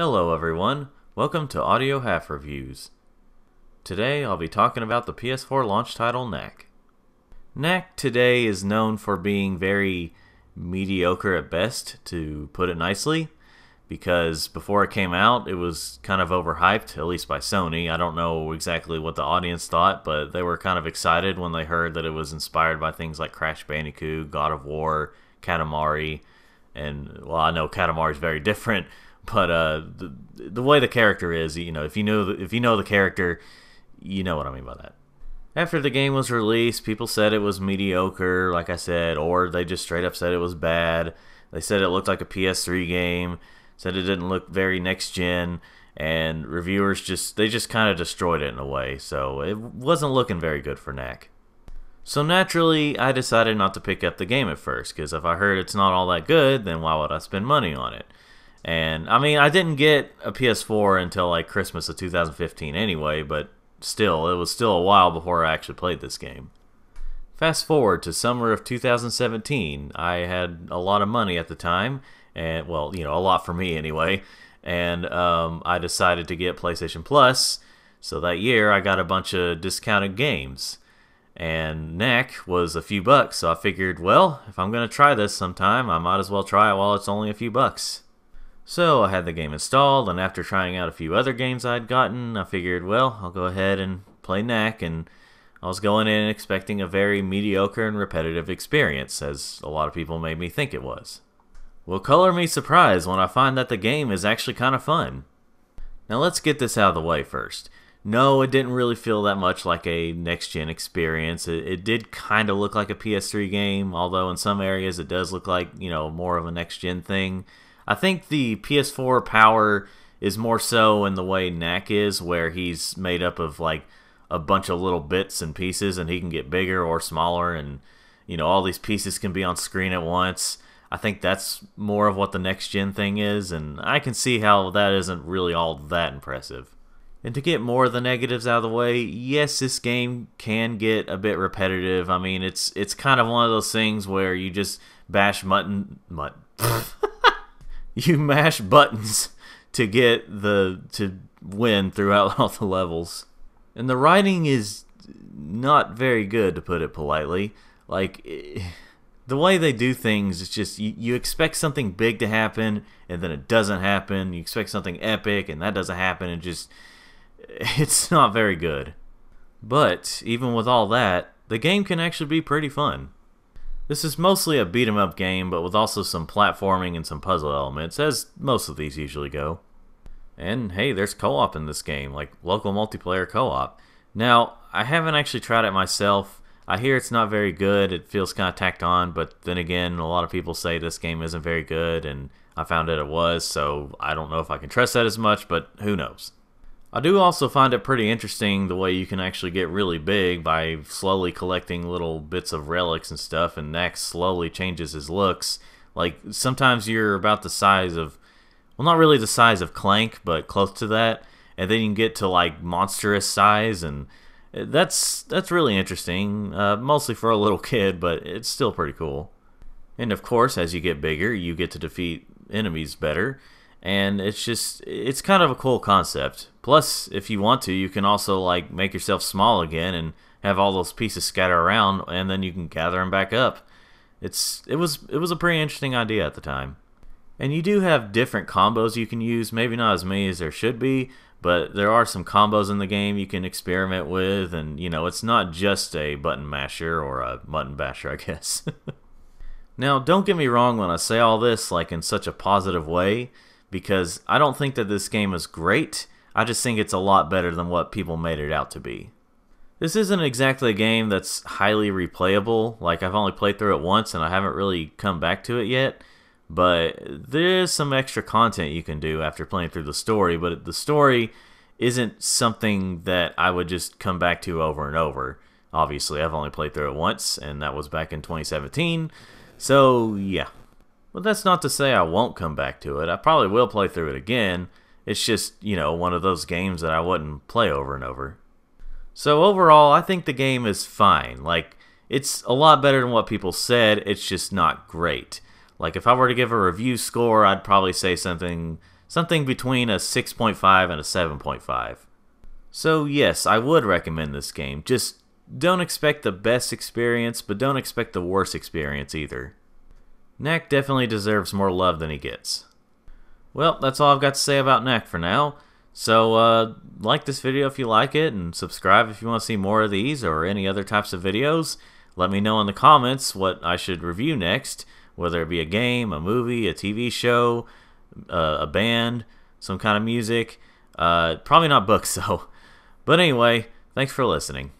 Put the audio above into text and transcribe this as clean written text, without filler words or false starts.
Hello everyone, welcome to Audio Half Reviews. Today I'll be talking about the PS4 launch title Knack. Knack today is known for being very mediocre at best, to put it nicely, because before it came out it was kind of overhyped, at least by Sony. I don't know exactly what the audience thought, but they were kind of excited when they heard that it was inspired by things like Crash Bandicoot, God of War, Katamari, and, well, I know Katamari is very different, but the way the character is, you know, if you know the character, you know what I mean by that. After the game was released, people said it was mediocre, like I said, or they just straight up said it was bad. They said it looked like a PS3 game, said it didn't look very next gen, and reviewers just kind of destroyed it in a way. So it wasn't looking very good for Knack. So naturally, I decided not to pick up the game at first, because if I heard it's not all that good, then why would I spend money on it? And, I mean, I didn't get a PS4 until, like, Christmas of 2015 anyway, but still, it was still a while before I actually played this game. Fast forward to summer of 2017, I had a lot of money at the time, and, well, you know, a lot for me anyway, and I decided to get PlayStation Plus, so that year I got a bunch of discounted games. And Knack was a few bucks, so I figured, well, if I'm going to try this sometime, I might as well try it while it's only a few bucks. So I had the game installed, and after trying out a few other games I'd gotten, I figured, well, I'll go ahead and play Knack, and I was going in expecting a very mediocre and repetitive experience, as a lot of people made me think it was. Well, color me surprised when I find that the game is actually kind of fun. Now let's get this out of the way first. No, it didn't really feel that much like a next-gen experience. It did kind of look like a PS3 game, although in some areas it does look like, you know, more of a next-gen thing. I think the PS4 power is more so in the way Knack is, where he's made up of, like, a bunch of little bits and pieces, and he can get bigger or smaller, and, you know, all these pieces can be on screen at once. I think that's more of what the next-gen thing is, and I can see how that isn't really all that impressive. And to get more of the negatives out of the way, yes, this game can get a bit repetitive. I mean, it's kind of one of those things where you just bash You mash buttons to get to win throughout all the levels. And the writing is not very good, to put it politely. Like, the way they do things is just, you expect something big to happen, and then it doesn't happen. You expect something epic, and that doesn't happen. And just, it's not very good. But, even with all that, the game can actually be pretty fun. This is mostly a beat-em-up game, but with also some platforming and some puzzle elements, as most of these usually go. And hey, there's co-op in this game, like local multiplayer co-op. Now, I haven't actually tried it myself. I hear it's not very good, it feels kind of tacked on, but then again, a lot of people say this game isn't very good, and I found that it was, so I don't know if I can trust that as much, but who knows. I do also find it pretty interesting the way you can actually get really big by slowly collecting little bits of relics and stuff, and Knack slowly changes his looks. Like, sometimes you're about the size of, well, not really the size of Clank, but close to that, and then you can get to, like, monstrous size, and that's really interesting, mostly for a little kid, but it's still pretty cool. And of course, as you get bigger, you get to defeat enemies better. And it's kind of a cool concept. Plus, if you want to, you can also, like, make yourself small again and have all those pieces scatter around, and then you can gather them back up. It was a pretty interesting idea at the time. And you do have different combos you can use, maybe not as many as there should be, but there are some combos in the game you can experiment with, and, you know, it's not just a button masher or a mutton basher, I guess. Now, don't get me wrong when I say all this, like, in such a positive way, because I don't think that this game is great. I just think it's a lot better than what people made it out to be. This isn't exactly a game that's highly replayable. Like, I've only played through it once and I haven't really come back to it yet, but there's some extra content you can do after playing through the story, but the story isn't something that I would just come back to over and over. Obviously, I've only played through it once, and that was back in 2017, so yeah. Well, that's not to say I won't come back to it. I probably will play through it again. It's just, you know, one of those games that I wouldn't play over and over. So overall, I think the game is fine. Like, it's a lot better than what people said. It's just not great. Like, if I were to give a review score, I'd probably say something something between a 6.5 and a 7.5. So yes, I would recommend this game. Just don't expect the best experience, but don't expect the worst experience either. Knack definitely deserves more love than he gets. Well, that's all I've got to say about Knack for now. So, like this video if you like it, and subscribe if you want to see more of these or any other types of videos. Let me know in the comments what I should review next, whether it be a game, a movie, a TV show, a band, some kind of music. Probably not books, though. But anyway, thanks for listening.